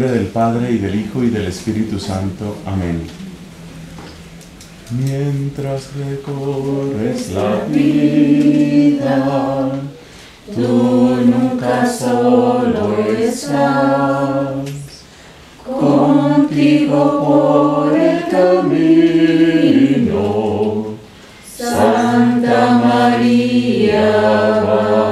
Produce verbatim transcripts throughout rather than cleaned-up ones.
nombre del Padre, y del Hijo, y del Espíritu Santo. Amén. Mientras recorres la vida, tú nunca solo estás, contigo por el camino, Santa María va.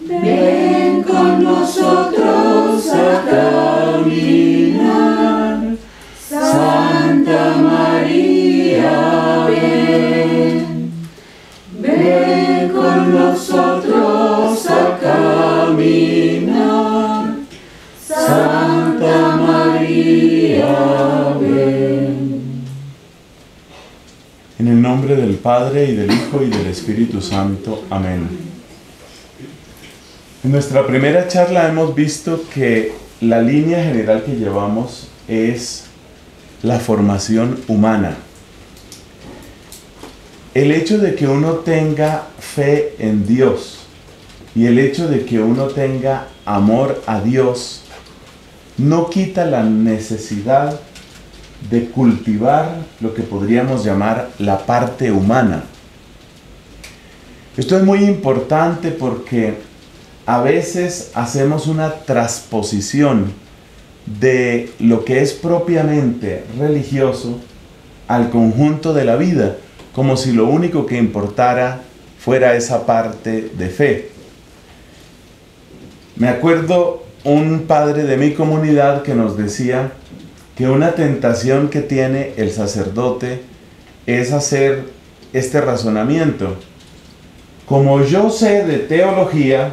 Ven con nosotros a caminar, Santa María, ven. Ven con nosotros a caminar, Santa María, ven. En el nombre del Padre, y del Hijo, y del Espíritu Santo. Amén. En nuestra primera charla hemos visto que la línea general que llevamos es la formación humana. El hecho de que uno tenga fe en Dios y el hecho de que uno tenga amor a Dios no quita la necesidad de cultivar lo que podríamos llamar la parte humana. Esto es muy importante porque a veces hacemos una transposición de lo que es propiamente religioso al conjunto de la vida, como si lo único que importara fuera esa parte de fe. Me acuerdo un padre de mi comunidad que nos decía que una tentación que tiene el sacerdote es hacer este razonamiento: como yo sé de teología,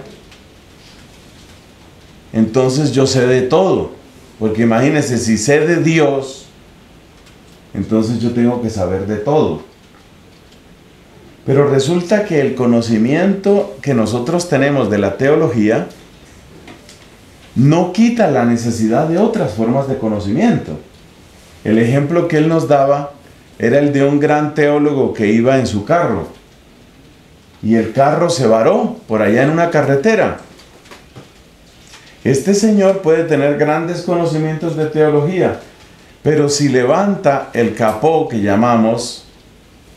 entonces yo sé de todo. Porque imagínense, si sé de Dios, entonces yo tengo que saber de todo. Pero resulta que el conocimiento que nosotros tenemos de la teología no quita la necesidad de otras formas de conocimiento. El ejemplo que él nos daba era el de un gran teólogo que iba en su carro. Y el carro se varó por allá en una carretera. Este señor puede tener grandes conocimientos de teología, pero si levanta el capó, que llamamos,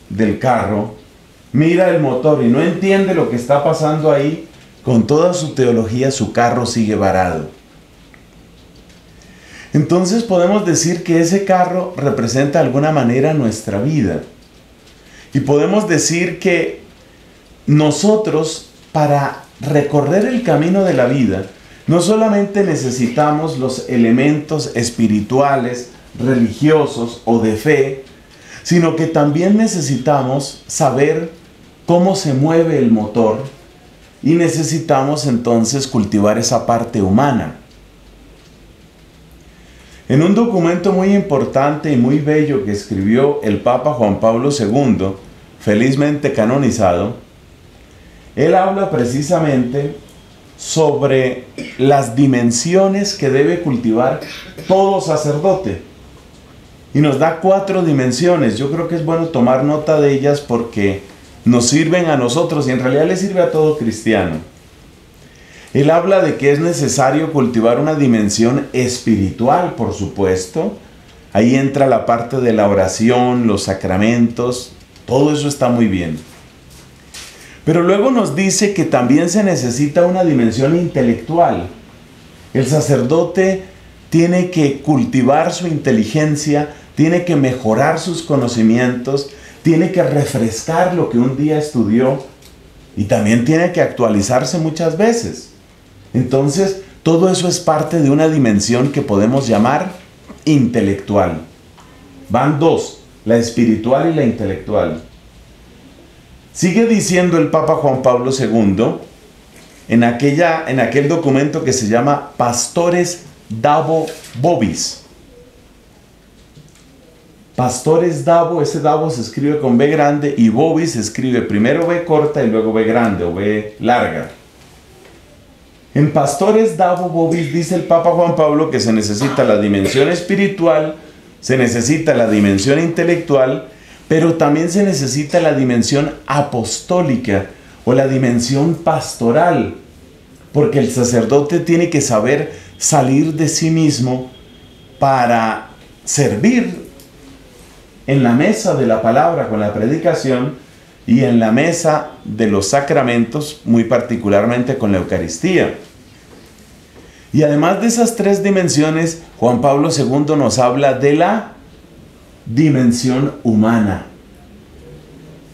del carro, mira el motor y no entiende lo que está pasando ahí, con toda su teología su carro sigue varado. Entonces podemos decir que ese carro representa de alguna manera nuestra vida. Y podemos decir que nosotros, para recorrer el camino de la vida, no solamente necesitamos los elementos espirituales, religiosos o de fe, sino que también necesitamos saber cómo se mueve el motor y necesitamos entonces cultivar esa parte humana. En un documento muy importante y muy bello que escribió el Papa Juan Pablo segundo, felizmente canonizado, él habla precisamente sobre las dimensiones que debe cultivar todo sacerdote. Y nos da cuatro dimensiones. Yo creo que es bueno tomar nota de ellas porque nos sirven a nosotros y en realidad le sirve a todo cristiano. Él habla de que es necesario cultivar una dimensión espiritual, por supuesto. Ahí entra la parte de la oración, los sacramentos, todo eso está muy bien. Pero luego nos dice que también se necesita una dimensión intelectual. El sacerdote tiene que cultivar su inteligencia, tiene que mejorar sus conocimientos, tiene que refrescar lo que un día estudió y también tiene que actualizarse muchas veces. Entonces, todo eso es parte de una dimensión que podemos llamar intelectual. Van dos, la espiritual y la intelectual. Sigue diciendo el Papa Juan Pablo segundo en, aquella, en aquel documento que se llama Pastores Dabo Vobis. Pastores Dabo, ese Dabo se escribe con B grande y Vobis se escribe primero B corta y luego B grande o B larga. En Pastores Dabo Vobis dice el Papa Juan Pablo que se necesita la dimensión espiritual, se necesita la dimensión intelectual, pero también se necesita la dimensión apostólica o la dimensión pastoral, porque el sacerdote tiene que saber salir de sí mismo para servir en la mesa de la palabra con la predicación y en la mesa de los sacramentos, muy particularmente con la Eucaristía. Y además de esas tres dimensiones, Juan Pablo segundo nos habla de la dimensión humana.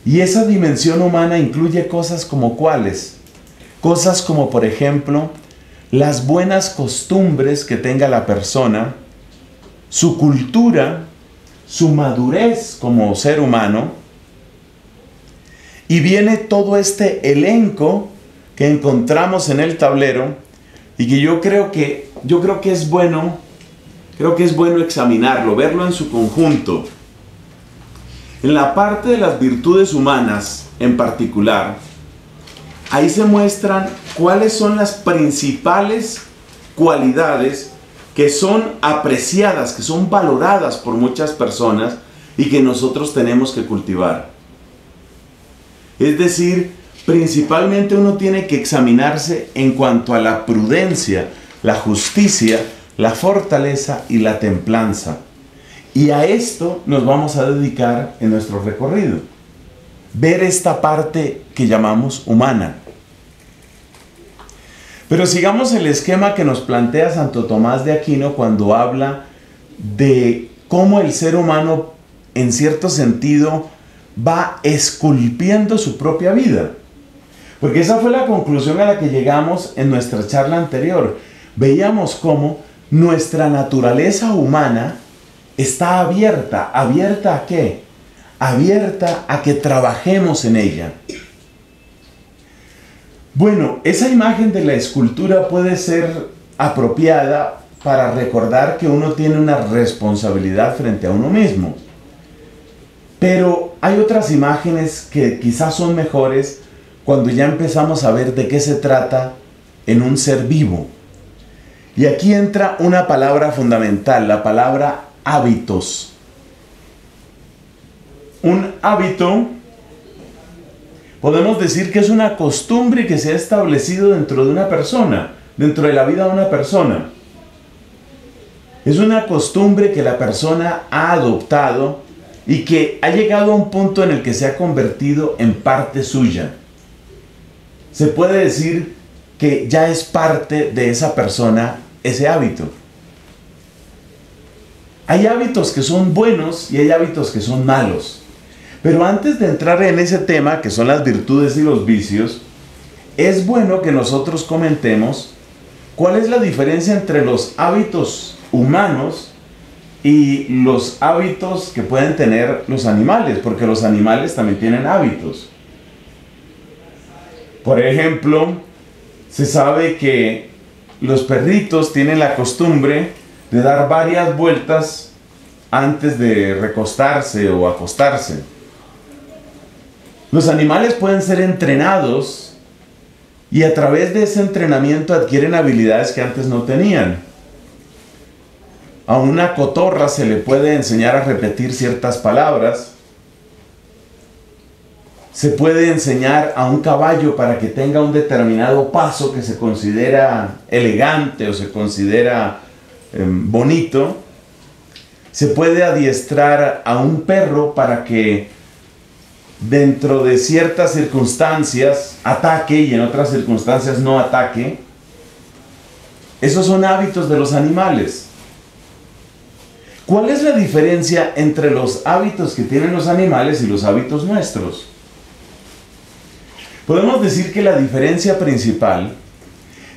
Y esa dimensión humana incluye cosas como cuáles. Cosas como, por ejemplo, las buenas costumbres que tenga la persona, su cultura, su madurez como ser humano. Y viene todo este elenco que encontramos en el tablero y que yo creo que, yo creo que es bueno, creo que es bueno examinarlo, verlo en su conjunto. En la parte de las virtudes humanas en particular, ahí se muestran cuáles son las principales cualidades que son apreciadas, que son valoradas por muchas personas y que nosotros tenemos que cultivar. Es decir, principalmente uno tiene que examinarse en cuanto a la prudencia, la justicia, la fortaleza y la templanza. Y a esto nos vamos a dedicar en nuestro recorrido. Ver esta parte que llamamos humana. Pero sigamos el esquema que nos plantea Santo Tomás de Aquino cuando habla de cómo el ser humano, en cierto sentido, va esculpiendo su propia vida. Porque esa fue la conclusión a la que llegamos en nuestra charla anterior. Veíamos cómo nuestra naturaleza humana está abierta. ¿Abierta a qué? Abierta a que trabajemos en ella. Bueno, esa imagen de la escultura puede ser apropiada para recordar que uno tiene una responsabilidad frente a uno mismo. Pero hay otras imágenes que quizás son mejores cuando ya empezamos a ver de qué se trata en un ser vivo. Y aquí entra una palabra fundamental, la palabra hábitos. Un hábito, podemos decir que es una costumbre que se ha establecido dentro de una persona, dentro de la vida de una persona. Es una costumbre que la persona ha adoptado y que ha llegado a un punto en el que se ha convertido en parte suya. Se puede decir que ya es parte de esa persona ese hábito. Hay hábitos que son buenos y hay hábitos que son malos. Pero antes de entrar en ese tema, que son las virtudes y los vicios, es bueno que nosotros comentemos cuál es la diferencia entre los hábitos humanos y los hábitos que pueden tener los animales, porque los animales también tienen hábitos. Por ejemplo, se sabe que los perritos tienen la costumbre de dar varias vueltas antes de recostarse o acostarse. Los animales pueden ser entrenados y a través de ese entrenamiento adquieren habilidades que antes no tenían. A una cotorra se le puede enseñar a repetir ciertas palabras. Se puede enseñar a un caballo para que tenga un determinado paso que se considera elegante o se considera eh, bonito. Se puede adiestrar a un perro para que dentro de ciertas circunstancias ataque y en otras circunstancias no ataque. Esos son hábitos de los animales. ¿Cuál es la diferencia entre los hábitos que tienen los animales y los hábitos nuestros? Podemos decir que la diferencia principal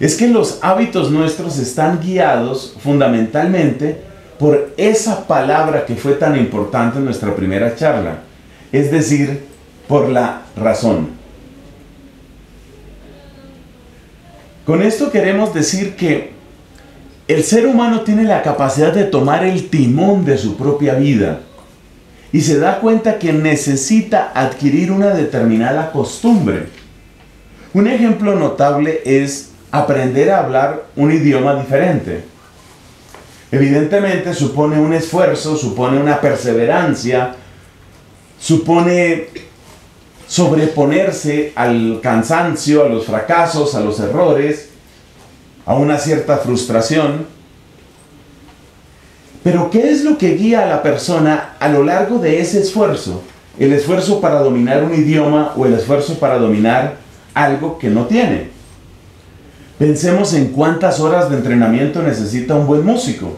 es que los hábitos nuestros están guiados fundamentalmente por esa palabra que fue tan importante en nuestra primera charla, es decir, por la razón. Con esto queremos decir que el ser humano tiene la capacidad de tomar el timón de su propia vida y se da cuenta que necesita adquirir una determinada costumbre. Un ejemplo notable es aprender a hablar un idioma diferente. Evidentemente supone un esfuerzo, supone una perseverancia, supone sobreponerse al cansancio, a los fracasos, a los errores, a una cierta frustración. Pero ¿qué es lo que guía a la persona a lo largo de ese esfuerzo? El esfuerzo para dominar un idioma o el esfuerzo para dominar algo que no tiene. Pensemos en cuántas horas de entrenamiento necesita un buen músico.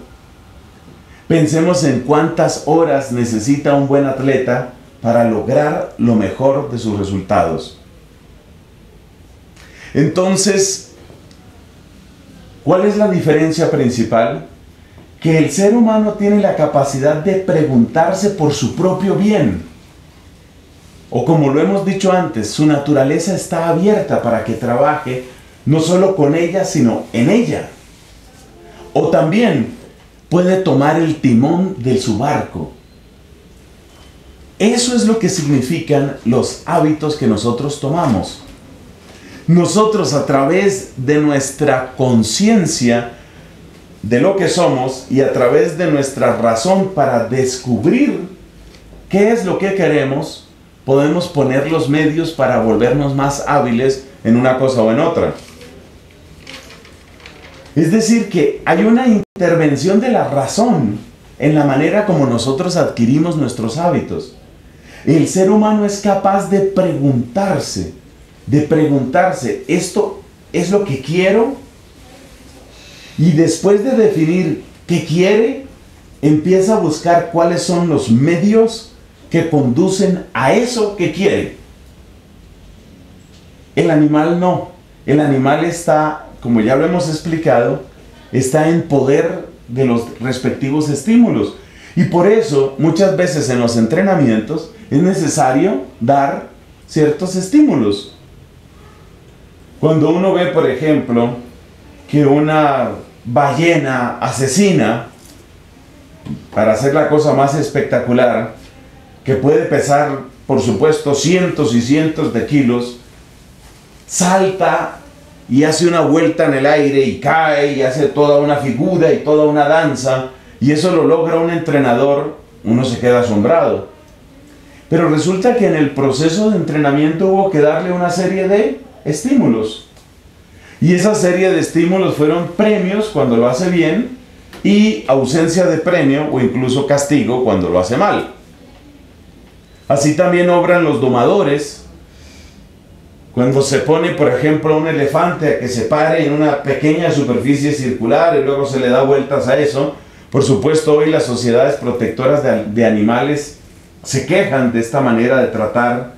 Pensemos en cuántas horas necesita un buen atleta para lograr lo mejor de sus resultados. Entonces, ¿cuál es la diferencia principal? Que el ser humano tiene la capacidad de preguntarse por su propio bien. O como lo hemos dicho antes, su naturaleza está abierta para que trabaje no solo con ella, sino en ella. O también puede tomar el timón de su barco. Eso es lo que significan los hábitos que nosotros tomamos. Nosotros, a través de nuestra conciencia de lo que somos y a través de nuestra razón para descubrir qué es lo que queremos, podemos poner los medios para volvernos más hábiles en una cosa o en otra. Es decir, que hay una intervención de la razón en la manera como nosotros adquirimos nuestros hábitos. El ser humano es capaz de preguntarse, de preguntarse, ¿esto es lo que quiero? Y después de definir qué quiere, empieza a buscar cuáles son los medios que conducen a eso que quiere. El animal no. El animal está, como ya lo hemos explicado, está en poder de los respectivos estímulos. Y por eso, muchas veces en los entrenamientos, es necesario dar ciertos estímulos. Cuando uno ve, por ejemplo, que una ballena asesina, para hacer la cosa más espectacular, que puede pesar, por supuesto, cientos y cientos de kilos, salta y hace una vuelta en el aire y cae y hace toda una figura y toda una danza, y eso lo logra un entrenador, uno se queda asombrado. Pero resulta que en el proceso de entrenamiento hubo que darle una serie de estímulos. Y esa serie de estímulos fueron premios cuando lo hace bien y ausencia de premio o incluso castigo cuando lo hace mal. Así también obran los domadores. Cuando se pone, por ejemplo, a un elefante a que se pare en una pequeña superficie circular y luego se le da vueltas a eso, por supuesto hoy las sociedades protectoras de, de animales se quejan de esta manera de tratar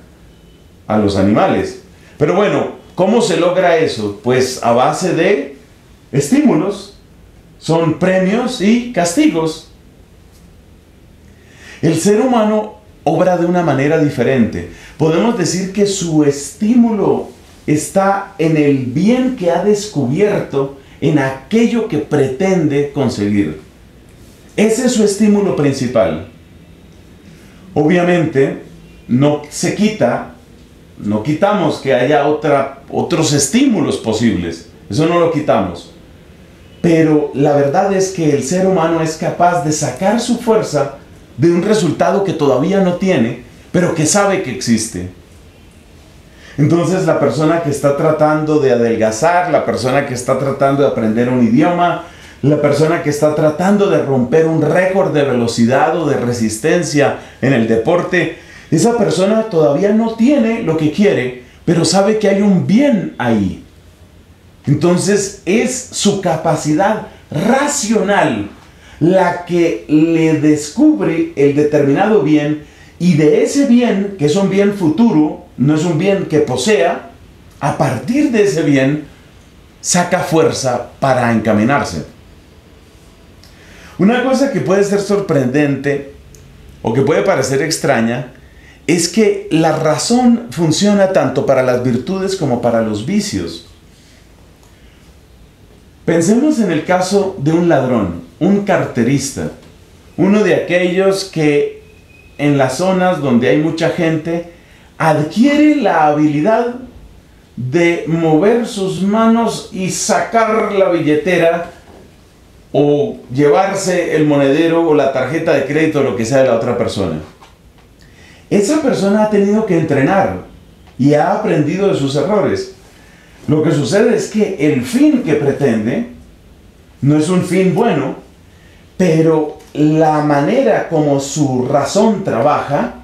a los animales. Pero bueno, ¿cómo se logra eso? Pues a base de estímulos, son premios y castigos. El ser humano obra de una manera diferente. Podemos decir que su estímulo está en el bien que ha descubierto, en aquello que pretende conseguir. Ese es su estímulo principal. Obviamente, no se quita, no quitamos que haya otra, otros estímulos posibles. Eso no lo quitamos. Pero la verdad es que el ser humano es capaz de sacar su fuerza de un resultado que todavía no tiene, pero que sabe que existe. Entonces la persona que está tratando de adelgazar, la persona que está tratando de aprender un idioma, la persona que está tratando de romper un récord de velocidad o de resistencia en el deporte, esa persona todavía no tiene lo que quiere, pero sabe que hay un bien ahí. Entonces es su capacidad racional la que le descubre el determinado bien, y de ese bien, que es un bien futuro, no es un bien que posea, a partir de ese bien saca fuerza para encaminarse. Una cosa que puede ser sorprendente o que puede parecer extraña es que la razón funciona tanto para las virtudes como para los vicios. Pensemos en el caso de un ladrón, un carterista, uno de aquellos que en las zonas donde hay mucha gente adquiere la habilidad de mover sus manos y sacar la billetera o llevarse el monedero o la tarjeta de crédito o lo que sea de la otra persona. Esa persona ha tenido que entrenar y ha aprendido de sus errores. Lo que sucede es que el fin que pretende no es un fin bueno, pero la manera como su razón trabaja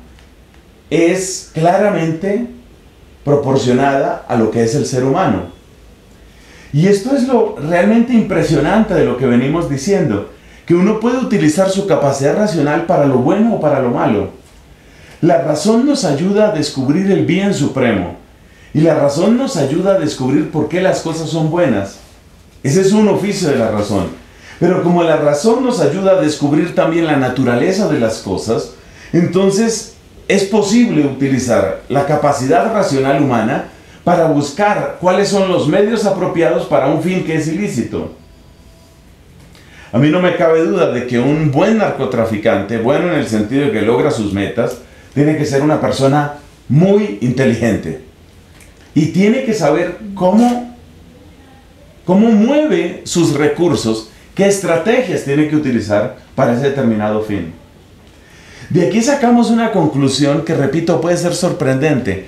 es claramente proporcionada a lo que es el ser humano. Y esto es lo realmente impresionante de lo que venimos diciendo, que uno puede utilizar su capacidad racional para lo bueno o para lo malo. La razón nos ayuda a descubrir el bien supremo, y la razón nos ayuda a descubrir por qué las cosas son buenas. Ese es un oficio de la razón. Pero como la razón nos ayuda a descubrir también la naturaleza de las cosas, entonces es posible utilizar la capacidad racional humana para buscar cuáles son los medios apropiados para un fin que es ilícito. A mí no me cabe duda de que un buen narcotraficante, bueno en el sentido de que logra sus metas, tiene que ser una persona muy inteligente. Y tiene que saber cómo, cómo mueve sus recursos, qué estrategias tiene que utilizar para ese determinado fin. De aquí sacamos una conclusión que, repito, puede ser sorprendente.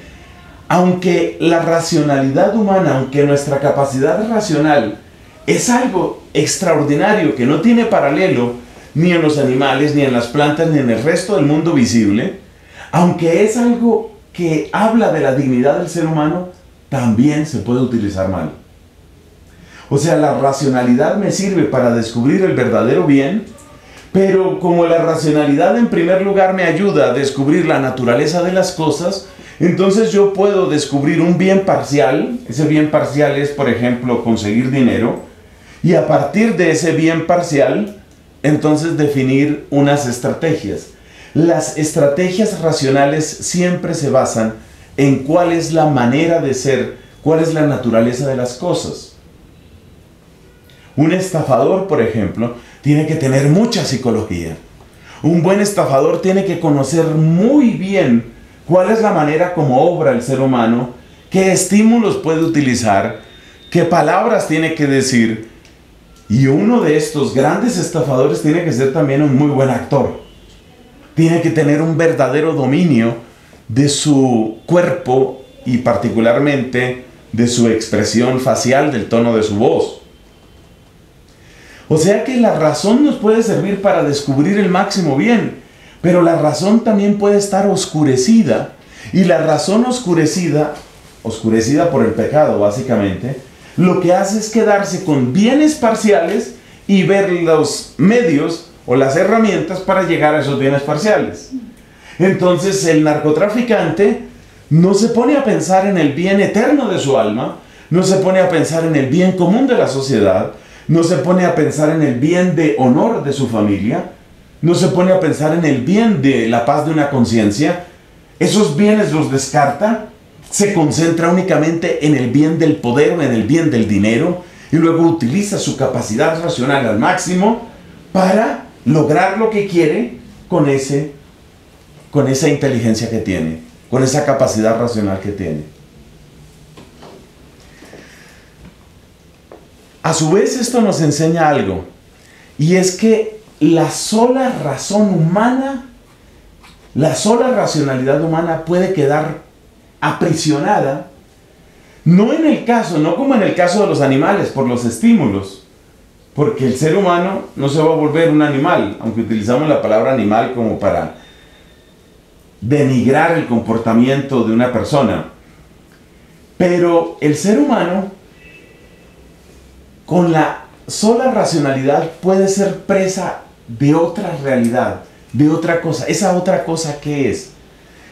Aunque la racionalidad humana, aunque nuestra capacidad racional es algo extraordinario que no tiene paralelo ni en los animales, ni en las plantas, ni en el resto del mundo visible, aunque es algo que habla de la dignidad del ser humano, también se puede utilizar mal. O sea, la racionalidad me sirve para descubrir el verdadero bien, pero como la racionalidad en primer lugar me ayuda a descubrir la naturaleza de las cosas, entonces yo puedo descubrir un bien parcial. Ese bien parcial es, por ejemplo, conseguir dinero, y a partir de ese bien parcial, entonces definir unas estrategias. Las estrategias racionales siempre se basan en cuál es la manera de ser, cuál es la naturaleza de las cosas. Un estafador, por ejemplo, tiene que tener mucha psicología. Un buen estafador tiene que conocer muy bien cuál es la manera como obra el ser humano, qué estímulos puede utilizar, qué palabras tiene que decir. Y uno de estos grandes estafadores tiene que ser también un muy buen actor. Tiene que tener un verdadero dominio de su cuerpo y particularmente de su expresión facial, del tono de su voz. O sea que la razón nos puede servir para descubrir el máximo bien, pero la razón también puede estar oscurecida, y la razón oscurecida, oscurecida por el pecado básicamente, lo que hace es quedarse con bienes parciales y ver los medios o las herramientas para llegar a esos bienes parciales. Entonces el narcotraficante no se pone a pensar en el bien eterno de su alma, no se pone a pensar en el bien común de la sociedad, no se pone a pensar en el bien de honor de su familia, no se pone a pensar en el bien de la paz de una conciencia. Esos bienes los descarta, se concentra únicamente en el bien del poder, en el bien del dinero, y luego utiliza su capacidad racional al máximo para lograr lo que quiere con, ese, con esa inteligencia que tiene, con esa capacidad racional que tiene. A su vez, esto nos enseña algo, y es que la sola razón humana, la sola racionalidad humana puede quedar aprisionada, no en el caso, no como en el caso de los animales, por los estímulos. Porque el ser humano no se va a volver un animal, aunque utilizamos la palabra animal como para denigrar el comportamiento de una persona. Pero el ser humano, con la sola racionalidad, puede ser presa de otra realidad, de otra cosa. ¿Esa otra cosa qué es?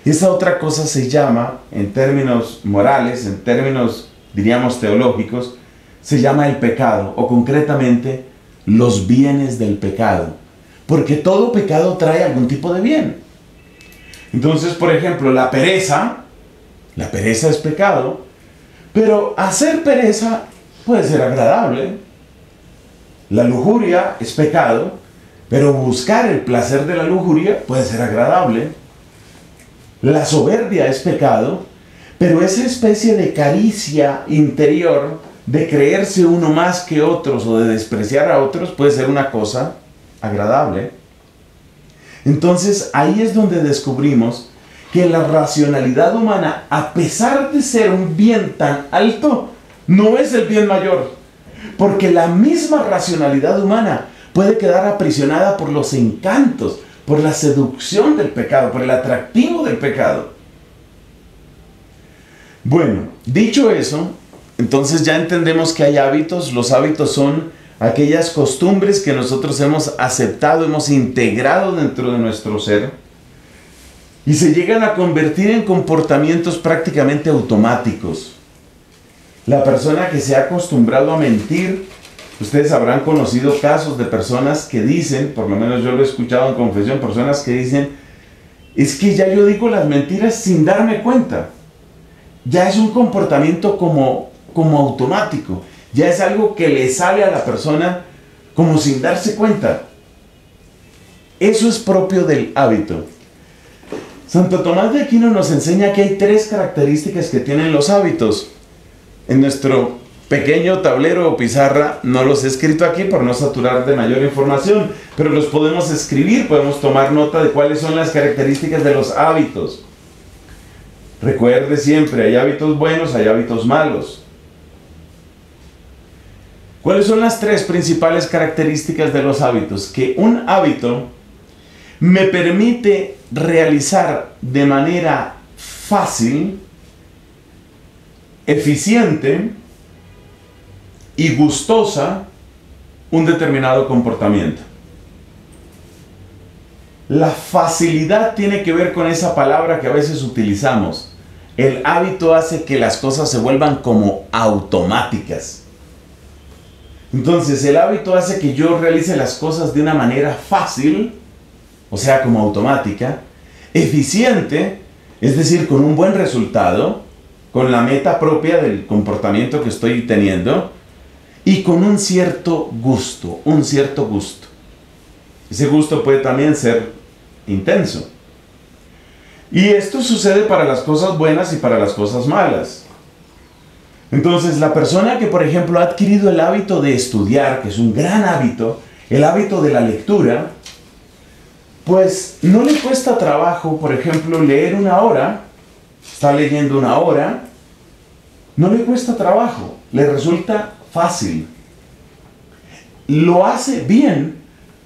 Esa otra cosa se llama, en términos morales, en términos, diríamos, teológicos, se llama el pecado, o concretamente los bienes del pecado, porque todo pecado trae algún tipo de bien. Entonces, por ejemplo, la pereza, la pereza es pecado, pero hacer pereza puede ser agradable. La lujuria es pecado, pero buscar el placer de la lujuria puede ser agradable. La soberbia es pecado, pero esa especie de caricia interior, de creerse uno más que otros o de despreciar a otros, puede ser una cosa agradable. Entonces ahí es donde descubrimos que la racionalidad humana, a pesar de ser un bien tan alto, no es el bien mayor, porque la misma racionalidad humana puede quedar aprisionada por los encantos, por la seducción del pecado, por el atractivo del pecado. Bueno, dicho eso, entonces ya entendemos que hay hábitos. Los hábitos son aquellas costumbres que nosotros hemos aceptado, hemos integrado dentro de nuestro ser, y se llegan a convertir en comportamientos prácticamente automáticos. La persona que se ha acostumbrado a mentir, ustedes habrán conocido casos de personas que dicen, por lo menos yo lo he escuchado en confesión, personas que dicen, es que ya yo digo las mentiras sin darme cuenta. Ya es un comportamiento como, como automático. Ya es algo que le sale a la persona como sin darse cuenta. Eso es propio del hábito. Santo Tomás de Aquino nos enseña que hay tres características que tienen los hábitos. En nuestro pequeño tablero o pizarra no los he escrito aquí por no saturar de mayor información, pero los podemos escribir, podemos tomar nota de cuáles son las características de los hábitos. Recuerde siempre, hay hábitos buenos, hay hábitos malos. ¿Cuáles son las tres principales características de los hábitos? Que un hábito me permite realizar de manera fácil, eficiente y gustosa un determinado comportamiento. La facilidad tiene que ver con esa palabra que a veces utilizamos. El hábito hace que las cosas se vuelvan como automáticas. Entonces el hábito hace que yo realice las cosas de una manera fácil, o sea, como automática, eficiente, es decir, con un buen resultado, con la meta propia del comportamiento que estoy teniendo, y con un cierto gusto, un cierto gusto. Ese gusto puede también ser intenso. Y esto sucede para las cosas buenas y para las cosas malas. Entonces, la persona que, por ejemplo, ha adquirido el hábito de estudiar, que es un gran hábito, el hábito de la lectura, pues no le cuesta trabajo, por ejemplo, leer una hora, está leyendo una hora, no le cuesta trabajo, le resulta fácil. Lo hace bien,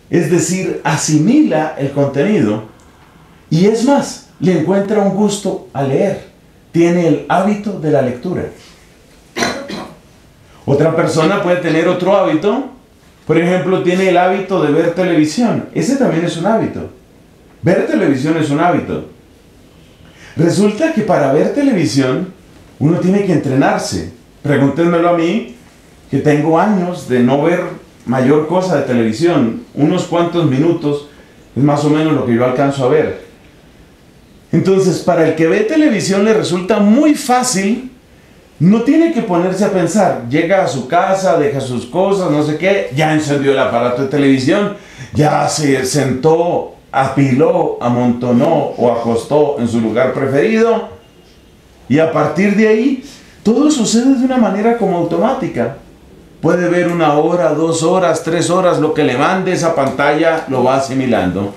es decir, asimila el contenido y es más, le encuentra un gusto a leer, tiene el hábito de la lectura. Otra persona puede tener otro hábito, por ejemplo, tiene el hábito de ver televisión, ese también es un hábito. Ver televisión es un hábito. Resulta que para ver televisión uno tiene que entrenarse. Pregúntenmelo a mí, que tengo años de no ver mayor cosa de televisión, unos cuantos minutos es más o menos lo que yo alcanzo a ver. Entonces, para el que ve televisión le resulta muy fácil, no tiene que ponerse a pensar, llega a su casa, deja sus cosas, no sé qué, ya encendió el aparato de televisión, ya se sentó, apiló, amontonó o acostó en su lugar preferido, y a partir de ahí todo sucede de una manera como automática. Puede ver una hora, dos horas, tres horas, lo que le mande esa pantalla lo va asimilando.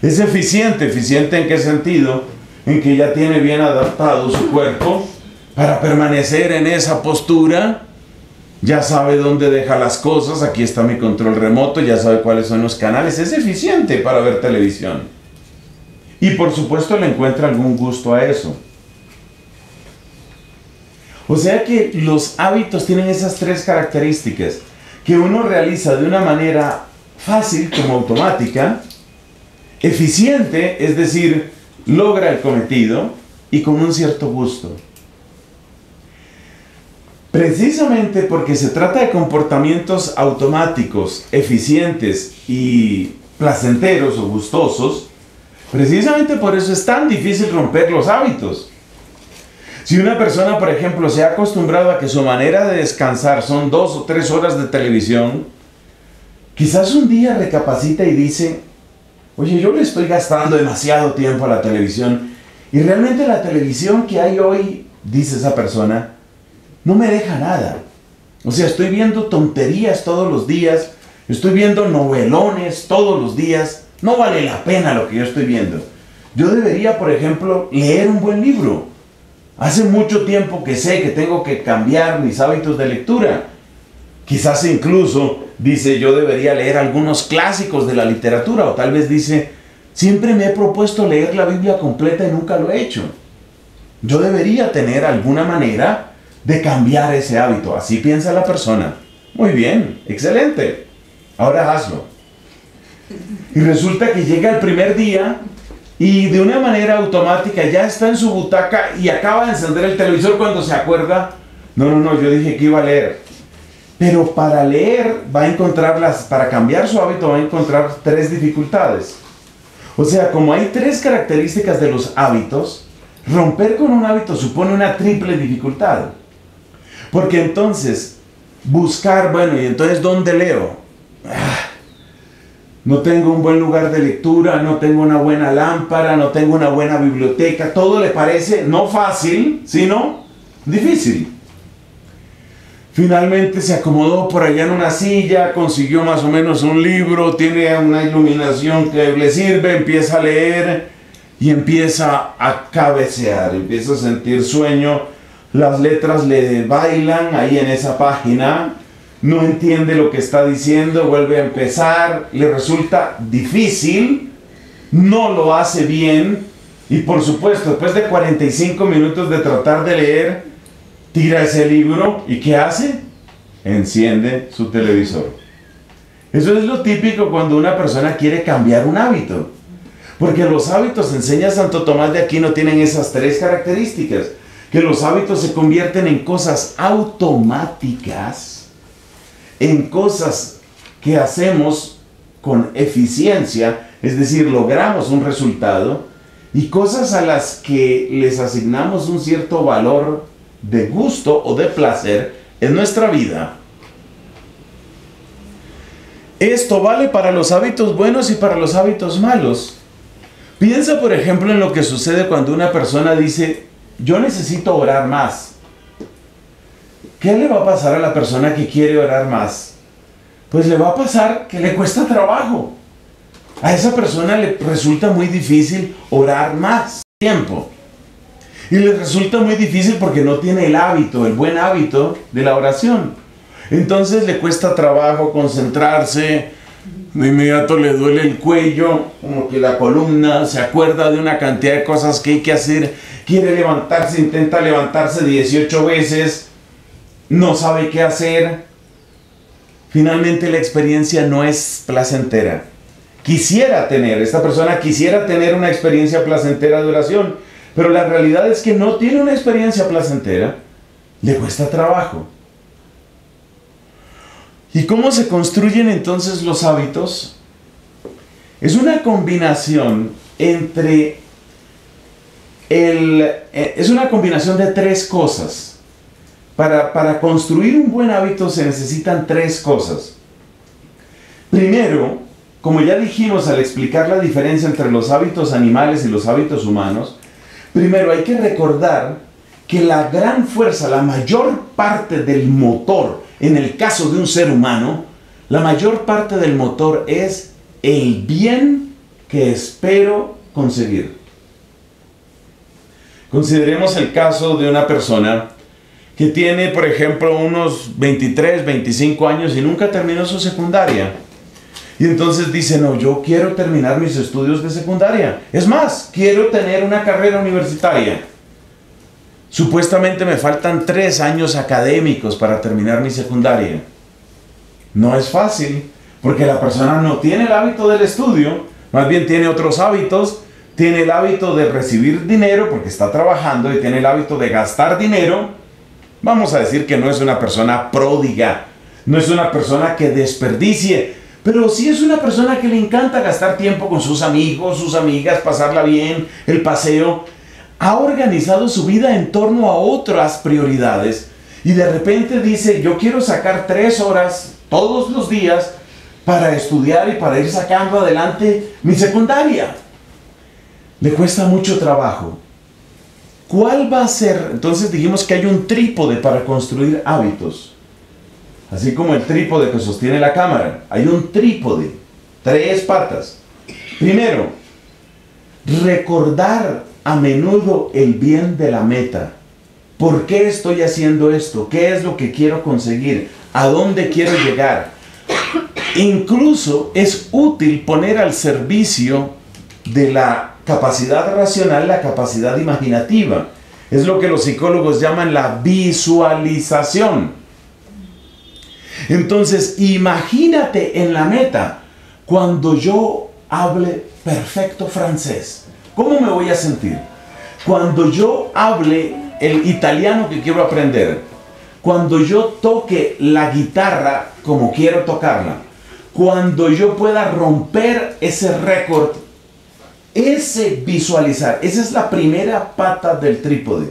Es eficiente. ¿Eficiente en qué sentido? En que ya tiene bien adaptado su cuerpo para permanecer en esa postura. Ya sabe dónde deja las cosas, aquí está mi control remoto, ya sabe cuáles son los canales, es eficiente para ver televisión. Y por supuesto le encuentra algún gusto a eso. O sea que los hábitos tienen esas tres características, que uno realiza de una manera fácil como automática, eficiente, es decir, logra el cometido y con un cierto gusto. Precisamente porque se trata de comportamientos automáticos, eficientes y placenteros o gustosos, precisamente por eso es tan difícil romper los hábitos. Si una persona, por ejemplo, se ha acostumbrado a que su manera de descansar son dos o tres horas de televisión, quizás un día recapacita y dice, oye, yo le estoy gastando demasiado tiempo a la televisión, y realmente la televisión que hay hoy, dice esa persona, no me deja nada. O sea, estoy viendo tonterías todos los días, estoy viendo novelones todos los días, no vale la pena lo que yo estoy viendo. Yo debería, por ejemplo, leer un buen libro. Hace mucho tiempo que sé que tengo que cambiar mis hábitos de lectura. Quizás incluso, dice, yo debería leer algunos clásicos de la literatura, o tal vez dice, siempre me he propuesto leer la Biblia completa y nunca lo he hecho. Yo debería tener alguna manera de cambiar ese hábito. Así piensa la persona. Muy bien, excelente. Ahora hazlo. Y resulta que llega el primer día y de una manera automática ya está en su butaca y acaba de encender el televisor cuando se acuerda. No, no, no, yo dije que iba a leer. Pero para leer va a encontrar las, para cambiar su hábito va a encontrar tres dificultades. O sea, como hay tres características de los hábitos, romper con un hábito supone una triple dificultad. Porque entonces, buscar, bueno, ¿y entonces dónde leo? Ah, no tengo un buen lugar de lectura, no tengo una buena lámpara, no tengo una buena biblioteca. Todo le parece no fácil, sino difícil. Finalmente se acomodó por allá en una silla, consiguió más o menos un libro, tiene una iluminación que le sirve, empieza a leer y empieza a cabecear, empieza a sentir sueño, las letras le bailan ahí en esa página, no entiende lo que está diciendo, vuelve a empezar, le resulta difícil, no lo hace bien y por supuesto después de cuarenta y cinco minutos de tratar de leer, tira ese libro y ¿qué hace? Enciende su televisor. Eso es lo típico cuando una persona quiere cambiar un hábito. Porque los hábitos, enseña Santo Tomás de Aquino, tienen esas tres características. Que los hábitos se convierten en cosas automáticas, en cosas que hacemos con eficiencia, es decir, logramos un resultado, y cosas a las que les asignamos un cierto valor de gusto o de placer en nuestra vida. Esto vale para los hábitos buenos y para los hábitos malos. Piensa, por ejemplo, en lo que sucede cuando una persona dice, yo necesito orar más. ¿Qué le va a pasar a la persona que quiere orar más? Pues le va a pasar que le cuesta trabajo. A esa persona le resulta muy difícil orar más tiempo. Y les resulta muy difícil porque no tiene el hábito, el buen hábito de la oración. Entonces le cuesta trabajo concentrarse, de inmediato le duele el cuello, como que la columna, se acuerda de una cantidad de cosas que hay que hacer, quiere levantarse, intenta levantarse dieciocho veces, no sabe qué hacer. Finalmente la experiencia no es placentera. Quisiera tener, esta persona quisiera tener una experiencia placentera de oración, pero la realidad es que no tiene una experiencia placentera, le cuesta trabajo. ¿Y cómo se construyen entonces los hábitos? Es una combinación entre el, es una combinación de tres cosas. Para, para construir un buen hábito se necesitan tres cosas. Primero, como ya dijimos al explicar la diferencia entre los hábitos animales y los hábitos humanos, primero, hay que recordar que la gran fuerza, la mayor parte del motor, en el caso de un ser humano, la mayor parte del motor es el bien que espero conseguir. Consideremos el caso de una persona que tiene, por ejemplo, unos veintitrés, veinticinco años y nunca terminó su secundaria. Y entonces dice, no, yo quiero terminar mis estudios de secundaria. Es más, quiero tener una carrera universitaria. Supuestamente me faltan tres años académicos para terminar mi secundaria. No es fácil, porque la persona no tiene el hábito del estudio, más bien tiene otros hábitos, tiene el hábito de recibir dinero porque está trabajando y tiene el hábito de gastar dinero. Vamos a decir que no es una persona pródiga, no es una persona que desperdicie. Pero si es una persona que le encanta gastar tiempo con sus amigos, sus amigas, pasarla bien, el paseo, ha organizado su vida en torno a otras prioridades y de repente dice, yo quiero sacar tres horas todos los días para estudiar y para ir sacando adelante mi secundaria. Le cuesta mucho trabajo. ¿Cuál va a ser? Entonces dijimos que hay un trípode para construir hábitos. Así como el trípode que sostiene la cámara. Hay un trípode. Tres patas. Primero, recordar a menudo el bien de la meta. ¿Por qué estoy haciendo esto? ¿Qué es lo que quiero conseguir? ¿A dónde quiero llegar? Incluso es útil poner al servicio de la capacidad racional la capacidad imaginativa. Es lo que los psicólogos llaman la visualización. Entonces, imagínate en la meta, cuando yo hable perfecto francés, ¿cómo me voy a sentir? Cuando yo hable el italiano que quiero aprender, cuando yo toque la guitarra como quiero tocarla, cuando yo pueda romper ese récord, ese visualizar, esa es la primera pata del trípode.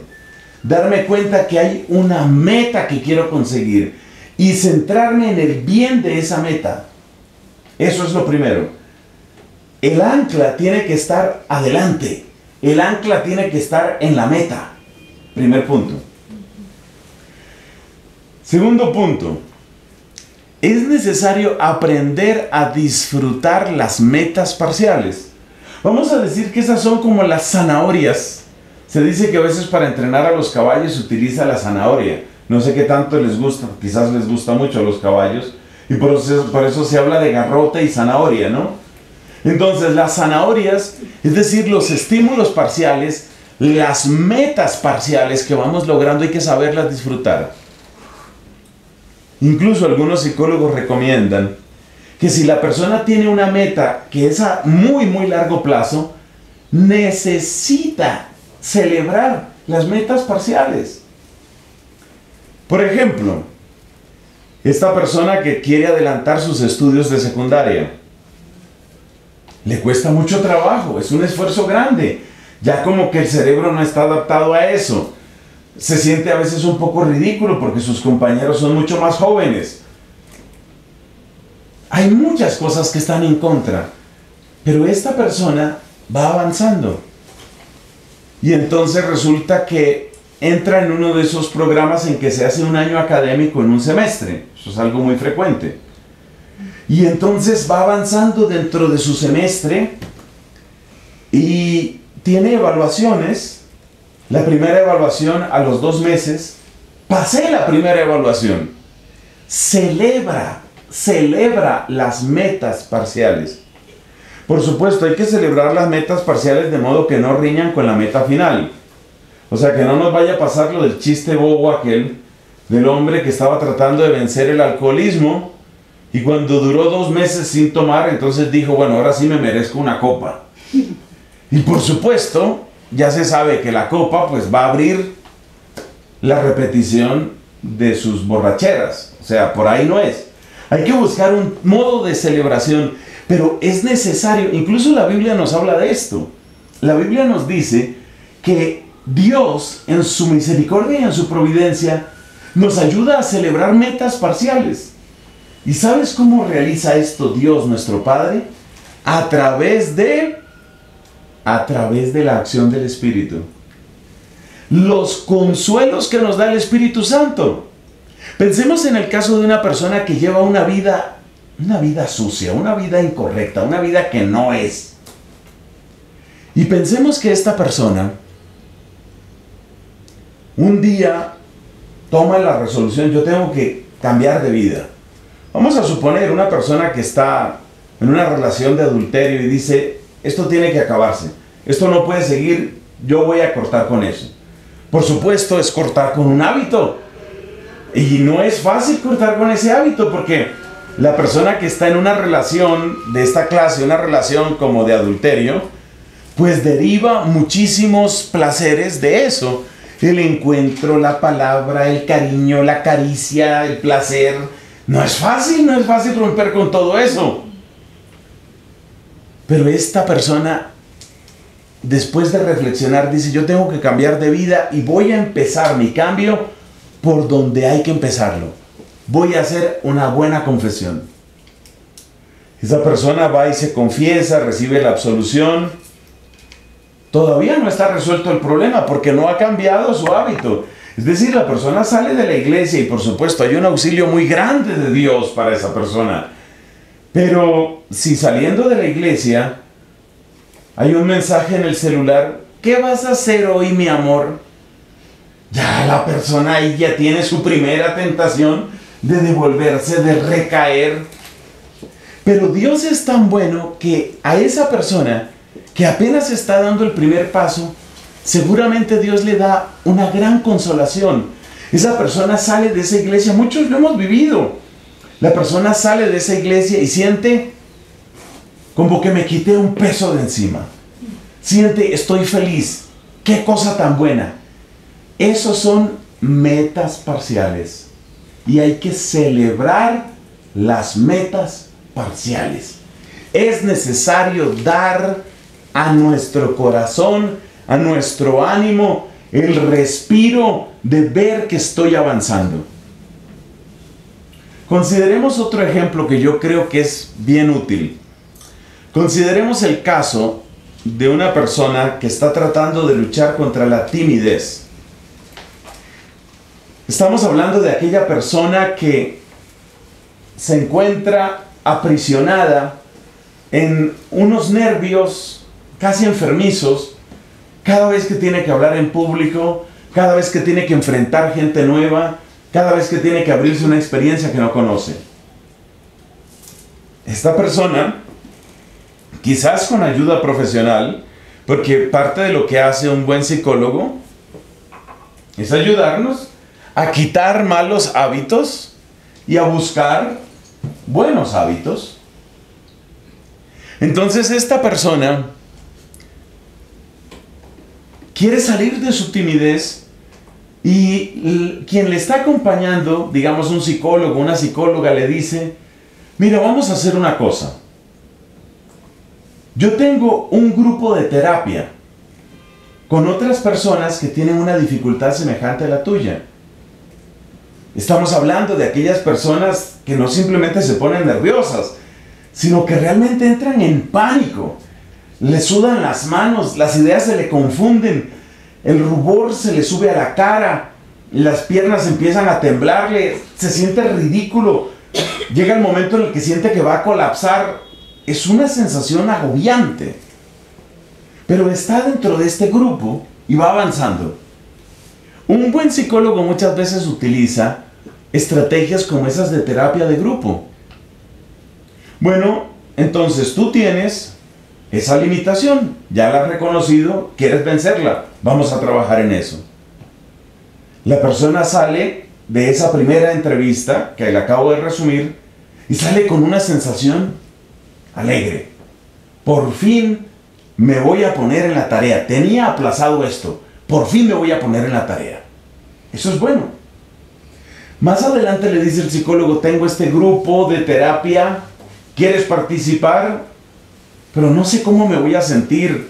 Darme cuenta que hay una meta que quiero conseguir y centrarme en el bien de esa meta. Eso es lo primero. El ancla tiene que estar adelante. El ancla tiene que estar en la meta. Primer punto. Segundo punto. Es necesario aprender a disfrutar las metas parciales. Vamos a decir que esas son como las zanahorias. Se dice que a veces para entrenar a los caballos se utiliza la zanahoria. No sé qué tanto les gusta, quizás les gusta mucho a los caballos. Y por eso, por eso se habla de garrote y zanahoria, ¿no? Entonces, las zanahorias, es decir, los estímulos parciales, las metas parciales que vamos logrando, hay que saberlas disfrutar. Incluso algunos psicólogos recomiendan que si la persona tiene una meta que es a muy, muy largo plazo, necesita celebrar las metas parciales. Por ejemplo, esta persona que quiere adelantar sus estudios de secundaria, le cuesta mucho trabajo, es un esfuerzo grande. Ya como que el cerebro no está adaptado a eso. Se siente a veces un poco ridículo porque sus compañeros son mucho más jóvenes. Hay muchas cosas que están en contra, pero esta persona va avanzando. Y entonces resulta que entra en uno de esos programas en que se hace un año académico en un semestre. Eso es algo muy frecuente. Y entonces va avanzando dentro de su semestre y tiene evaluaciones. La primera evaluación a los dos meses, pasé la primera evaluación. Celebra, celebra las metas parciales. Por supuesto, hay que celebrar las metas parciales de modo que no riñan con la meta final. O sea, que no nos vaya a pasar lo del chiste bobo aquel, del hombre que estaba tratando de vencer el alcoholismo y cuando duró dos meses sin tomar, entonces dijo, bueno, ahora sí me merezco una copa. Y por supuesto, ya se sabe que la copa pues va a abrir la repetición de sus borracheras. O sea, por ahí no es. Hay que buscar un modo de celebración, pero es necesario. Incluso la Biblia nos habla de esto. La Biblia nos dice que Dios, en su misericordia y en su providencia, nos ayuda a celebrar metas parciales. ¿Y sabes cómo realiza esto Dios, nuestro Padre? A través de... a través de la acción del Espíritu. Los consuelos que nos da el Espíritu Santo. Pensemos en el caso de una persona que lleva una vida, una vida sucia, una vida incorrecta, una vida que no es. Y pensemos que esta persona un día toma la resolución, yo tengo que cambiar de vida. Vamos a suponer una persona que está en una relación de adulterio y dice, esto tiene que acabarse, esto no puede seguir, yo voy a cortar con eso. Por supuesto, es cortar con un hábito. Y no es fácil cortar con ese hábito porque la persona que está en una relación de esta clase, una relación como de adulterio, pues deriva muchísimos placeres de eso. El encuentro, la palabra, el cariño, la caricia, el placer. No es fácil, no es fácil romper con todo eso. Pero esta persona, después de reflexionar, dice, yo tengo que cambiar de vida y voy a empezar mi cambio por donde hay que empezarlo. Voy a hacer una buena confesión. Esa persona va y se confiesa, recibe la absolución. Todavía no está resuelto el problema porque no ha cambiado su hábito. Es decir, la persona sale de la iglesia y por supuesto hay un auxilio muy grande de Dios para esa persona. Pero si saliendo de la iglesia hay un mensaje en el celular, ¿qué vas a hacer hoy, mi amor? ya la persona ahí ya tiene su primera tentación de devolverse, de recaer. Pero Dios es tan bueno que a esa persona que apenas está dando el primer paso, seguramente Dios le da una gran consolación. Esa persona sale de esa iglesia, muchos lo hemos vivido. La persona sale de esa iglesia y siente como que me quité un peso de encima. Siente, estoy feliz. ¡Qué cosa tan buena! Esos son metas parciales. Y hay que celebrar las metas parciales. Es necesario dar a nuestro corazón, a nuestro ánimo, el respiro de ver que estoy avanzando. Consideremos otro ejemplo que yo creo que es bien útil. Consideremos el caso de una persona que está tratando de luchar contra la timidez. Estamos hablando de aquella persona que se encuentra aprisionada en unos nervios casi enfermizos cada vez que tiene que hablar en público, cada vez que tiene que enfrentar gente nueva, cada vez que tiene que abrirse una experiencia que no conoce. Esta persona, quizás con ayuda profesional, porque parte de lo que hace un buen psicólogo es ayudarnos a quitar malos hábitos y a buscar buenos hábitos. Entonces esta persona quiere salir de su timidez y quien le está acompañando, digamos un psicólogo, una psicóloga, le dice: mira, vamos a hacer una cosa. Yo tengo un grupo de terapia con otras personas que tienen una dificultad semejante a la tuya. Estamos hablando de aquellas personas que no simplemente se ponen nerviosas, sino que realmente entran en pánico. Les sudan las manos, las ideas se le confunden, el rubor se le sube a la cara, las piernas empiezan a temblarle, se siente ridículo, llega el momento en el que siente que va a colapsar. Es una sensación agobiante, pero está dentro de este grupo y va avanzando. Un buen psicólogo muchas veces utiliza estrategias como esas de terapia de grupo. Bueno, entonces tú tienes esa limitación, ya la has reconocido, quieres vencerla, vamos a trabajar en eso. La persona sale de esa primera entrevista que le acabo de resumir y sale con una sensación alegre. Por fin me voy a poner en la tarea. Tenía aplazado esto. Por fin me voy a poner en la tarea. Eso es bueno. Más adelante le dice el psicólogo: tengo este grupo de terapia, ¿quieres participar? Pero no sé cómo me voy a sentir.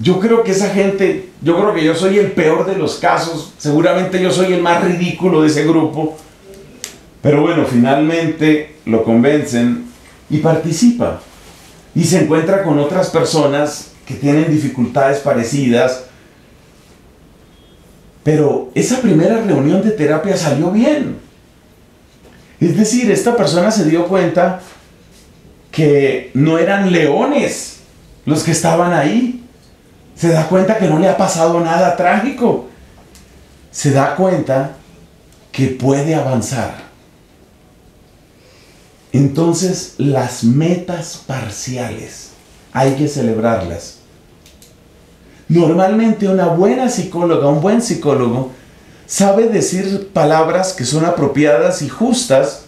Yo creo que esa gente, yo creo que yo soy el peor de los casos. Seguramente yo soy el más ridículo de ese grupo. Pero bueno, finalmente lo convencen y participa, y se encuentra con otras personas que tienen dificultades parecidas. Pero esa primera reunión de terapia salió bien. Es decir, esta persona se dio cuenta que no eran leones los que estaban ahí. Se da cuenta que no le ha pasado nada trágico. Se da cuenta que puede avanzar. Entonces, las metas parciales hay que celebrarlas. Normalmente una buena psicóloga, un buen psicólogo, sabe decir palabras que son apropiadas y justas,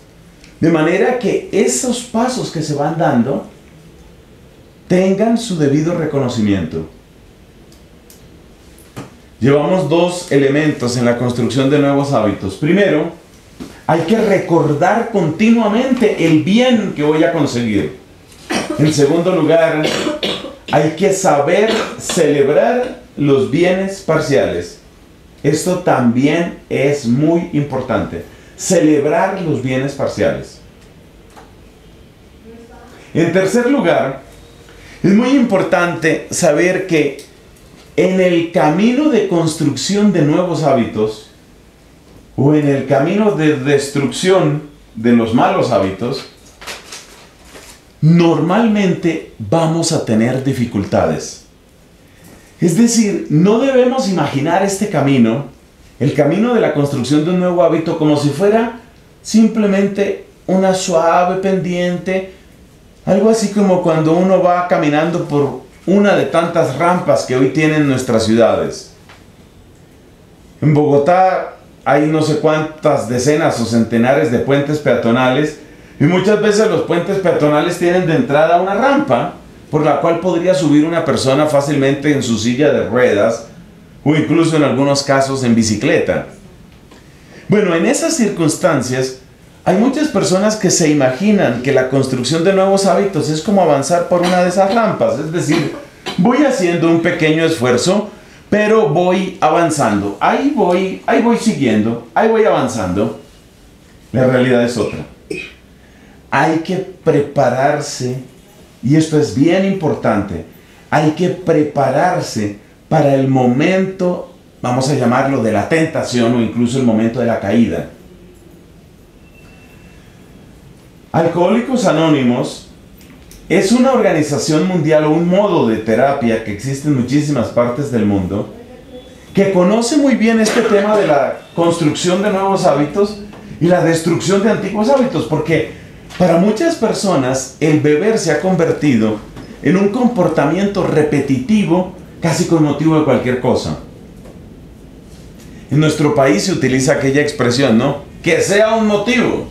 de manera que esos pasos que se van dando tengan su debido reconocimiento. Llevamos dos elementos en la construcción de nuevos hábitos. Primero, hay que recordar continuamente el bien que voy a conseguir. En segundo lugar, hay que saber celebrar los bienes parciales. Esto también es muy importante. Celebrar los bienes parciales. En tercer lugar, es muy importante saber que en el camino de construcción de nuevos hábitos, o en el camino de destrucción de los malos hábitos, normalmente vamos a tener dificultades. Es decir, no debemos imaginar este camino el camino de la construcción de un nuevo hábito como si fuera simplemente una suave pendiente, algo así como cuando uno va caminando por una de tantas rampas que hoy tienen nuestras ciudades. En Bogotá hay no sé cuántas decenas o centenares de puentes peatonales, y muchas veces los puentes peatonales tienen de entrada una rampa por la cual podría subir una persona fácilmente en su silla de ruedas o incluso en algunos casos en bicicleta. Bueno, en esas circunstancias hay muchas personas que se imaginan que la construcción de nuevos hábitos es como avanzar por una de esas rampas, es decir, voy haciendo un pequeño esfuerzo, pero voy avanzando, ahí voy, ahí voy siguiendo, ahí voy avanzando. La realidad es otra. Hay que prepararse, y esto es bien importante, hay que prepararse para el momento, vamos a llamarlo, de la tentación o incluso el momento de la caída. Alcohólicos Anónimos es una organización mundial o un modo de terapia que existe en muchísimas partes del mundo, que conoce muy bien este tema de la construcción de nuevos hábitos y la destrucción de antiguos hábitos, porque para muchas personas el beber se ha convertido en un comportamiento repetitivo casi con motivo de cualquier cosa. En nuestro país se utiliza aquella expresión, ¿no? Que sea un motivo.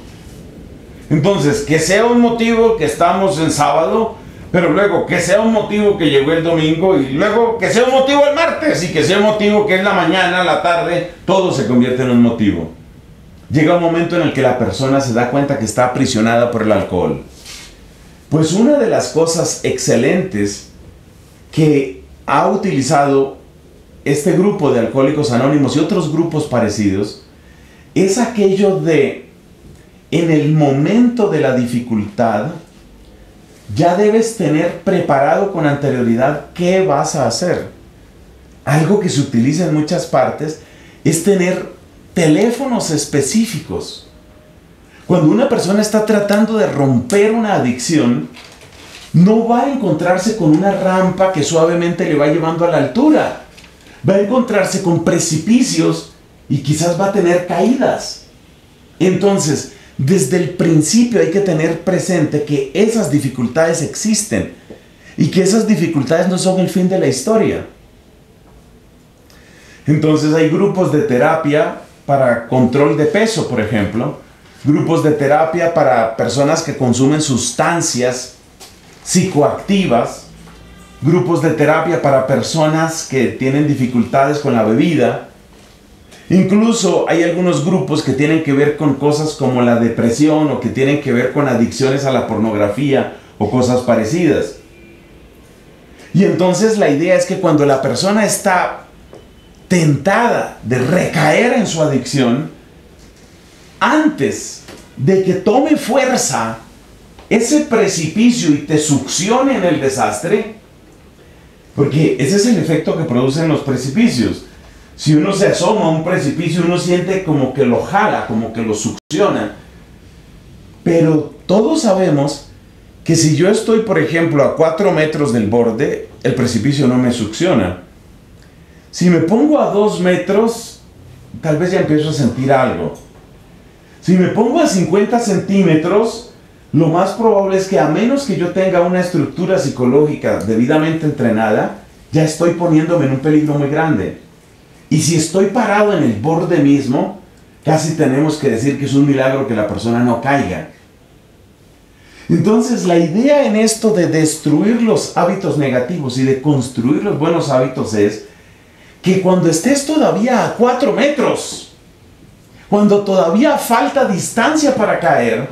Entonces, que sea un motivo que estamos en sábado, pero luego que sea un motivo que llegó el domingo, y luego que sea un motivo el martes, y que sea un motivo que es la mañana, la tarde, todo se convierte en un motivo. Llega un momento en el que la persona se da cuenta que está aprisionada por el alcohol. Pues una de las cosas excelentes que ha utilizado este grupo de Alcohólicos Anónimos y otros grupos parecidos es aquello de: en el momento de la dificultad, ya debes tener preparado con anterioridad qué vas a hacer. Algo que se utiliza en muchas partes es tener teléfonos específicos. Cuando una persona está tratando de romper una adicción, no va a encontrarse con una rampa que suavemente le va llevando a la altura. Va a encontrarse con precipicios y quizás va a tener caídas. Entonces, desde el principio hay que tener presente que esas dificultades existen y que esas dificultades no son el fin de la historia. Entonces hay grupos de terapia para control de peso, por ejemplo, grupos de terapia para personas que consumen sustancias psicoactivas, grupos de terapia para personas que tienen dificultades con la bebida. Incluso hay algunos grupos que tienen que ver con cosas como la depresión o que tienen que ver con adicciones a la pornografía o cosas parecidas. Y entonces la idea es que cuando la persona está tentada de recaer en su adicción, antes de que tome fuerza ese precipicio y te succione en el desastre, porque ese es el efecto que producen los precipicios. Si uno se asoma a un precipicio, uno siente como que lo jala, como que lo succiona. Pero todos sabemos que si yo estoy, por ejemplo, a cuatro metros del borde, el precipicio no me succiona. Si me pongo a dos metros, tal vez ya empiezo a sentir algo. Si me pongo a cincuenta centímetros, lo más probable es que, a menos que yo tenga una estructura psicológica debidamente entrenada, ya estoy poniéndome en un peligro muy grande. Y si estoy parado en el borde mismo, casi tenemos que decir que es un milagro que la persona no caiga. Entonces, la idea en esto de destruir los hábitos negativos y de construir los buenos hábitos es que cuando estés todavía a cuatro metros, cuando todavía falta distancia para caer,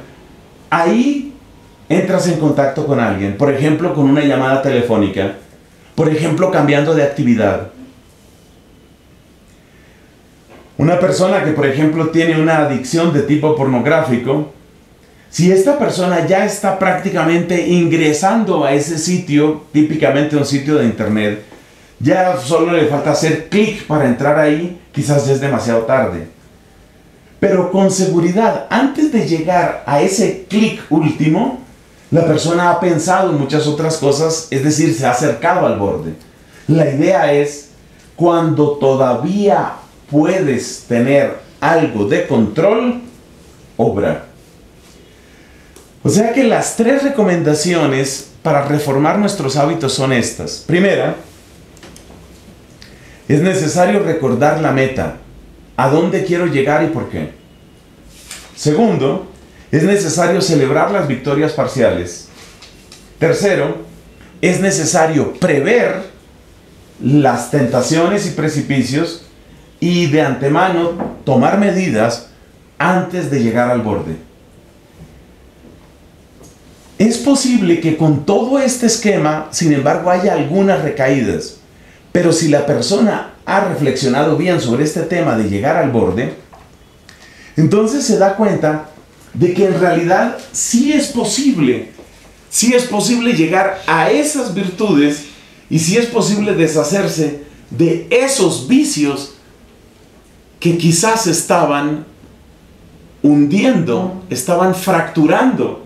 ahí entras en contacto con alguien. Por ejemplo, con una llamada telefónica. Por ejemplo, cambiando de actividad. Una persona que, por ejemplo, tiene una adicción de tipo pornográfico, si esta persona ya está prácticamente ingresando a ese sitio, típicamente un sitio de internet, ya solo le falta hacer clic para entrar ahí, quizás ya es demasiado tarde. Pero con seguridad, antes de llegar a ese clic último, la persona ha pensado en muchas otras cosas, es decir, se ha acercado al borde. La idea es, cuando todavía puedes tener algo de control, obra. O sea que las tres recomendaciones para reformar nuestros hábitos son estas. Primera, es necesario recordar la meta, a dónde quiero llegar y por qué. Segundo, es necesario celebrar las victorias parciales. Tercero, es necesario prever las tentaciones y precipicios y de antemano tomar medidas antes de llegar al borde. Es posible que con todo este esquema, sin embargo, haya algunas recaídas, pero si la persona ha reflexionado bien sobre este tema de llegar al borde, entonces se da cuenta de que en realidad sí es posible, sí es posible llegar a esas virtudes y sí es posible deshacerse de esos vicios que quizás estaban hundiendo, estaban fracturando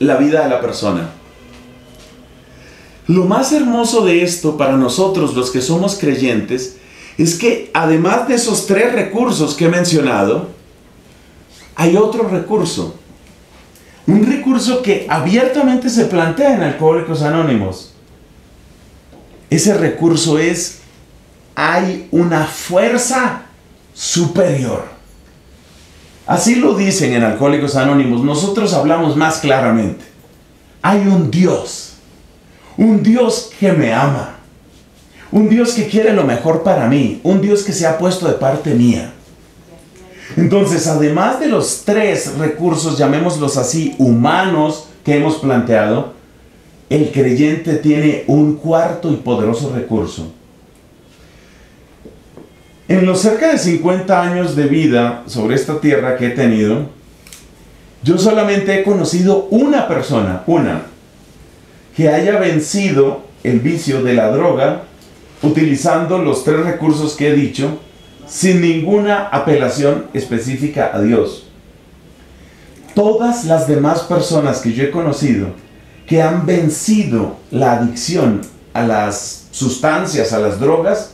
la vida de la persona. Lo más hermoso de esto para nosotros los que somos creyentes es que además de esos tres recursos que he mencionado, hay otro recurso. Un recurso que abiertamente se plantea en Alcohólicos Anónimos. Ese recurso es, hay una fuerza superior. Así lo dicen en Alcohólicos Anónimos, nosotros hablamos más claramente. Hay un Dios, un Dios que me ama, un Dios que quiere lo mejor para mí, un Dios que se ha puesto de parte mía. Entonces, además de los tres recursos, llamémoslos así, humanos que hemos planteado, el creyente tiene un cuarto y poderoso recurso. En los cerca de cincuenta años de vida sobre esta tierra que he tenido, yo solamente he conocido una persona, una, que haya vencido el vicio de la droga utilizando los tres recursos que he dicho, sin ninguna apelación específica a Dios. Todas las demás personas que yo he conocido que han vencido la adicción a las sustancias, a las drogas,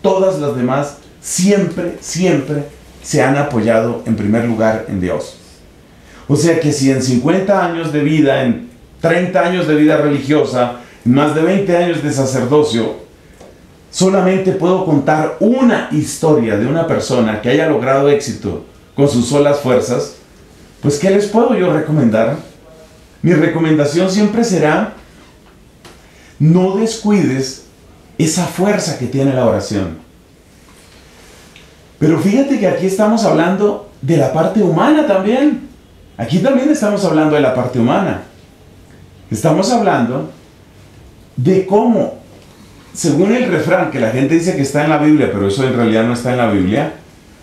todas las demás siempre, siempre se han apoyado en primer lugar en Dios. O sea que si en cincuenta años de vida, en treinta años de vida religiosa, en más de veinte años de sacerdocio, solamente puedo contar una historia de una persona que haya logrado éxito con sus solas fuerzas, pues ¿qué les puedo yo recomendar? Mi recomendación siempre será, no descuides esa fuerza que tiene la oración. Pero fíjate que aquí estamos hablando de la parte humana también. Aquí también estamos hablando de la parte humana. Estamos hablando de cómo, según el refrán que la gente dice que está en la Biblia, pero eso en realidad no está en la Biblia,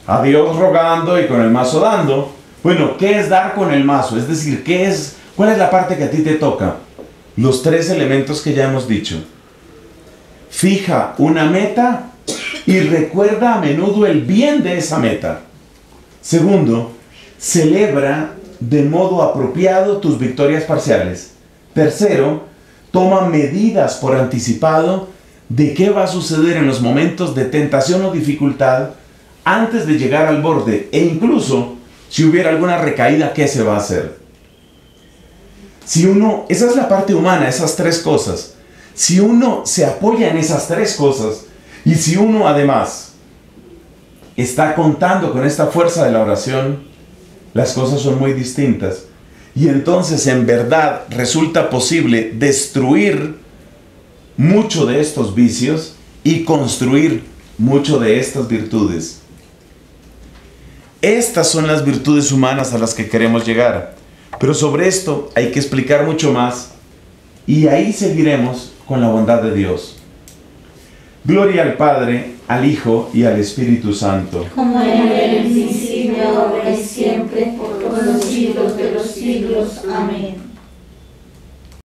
a Dios rogando y con el mazo dando. Bueno, ¿qué es dar con el mazo? Es decir, ¿qué es, ¿cuál es la parte que a ti te toca? Los tres elementos que ya hemos dicho. Fija una meta y recuerda a menudo el bien de esa meta. Segundo, celebra de modo apropiado tus victorias parciales. Tercero, toma medidas por anticipado de qué va a suceder en los momentos de tentación o dificultad antes de llegar al borde, e incluso si hubiera alguna recaída, ¿qué se va a hacer? Si uno, esa es la parte humana, esas tres cosas. Si uno se apoya en esas tres cosas y si uno además está contando con esta fuerza de la oración, las cosas son muy distintas. Y entonces en verdad resulta posible destruir mucho de estos vicios y construir mucho de estas virtudes. Estas son las virtudes humanas a las que queremos llegar, pero sobre esto hay que explicar mucho más y ahí seguiremos con la bondad de Dios. Gloria al Padre, al Hijo y al Espíritu Santo, como en el principio, ahora y siempre, por los siglos de los siglos. Amén.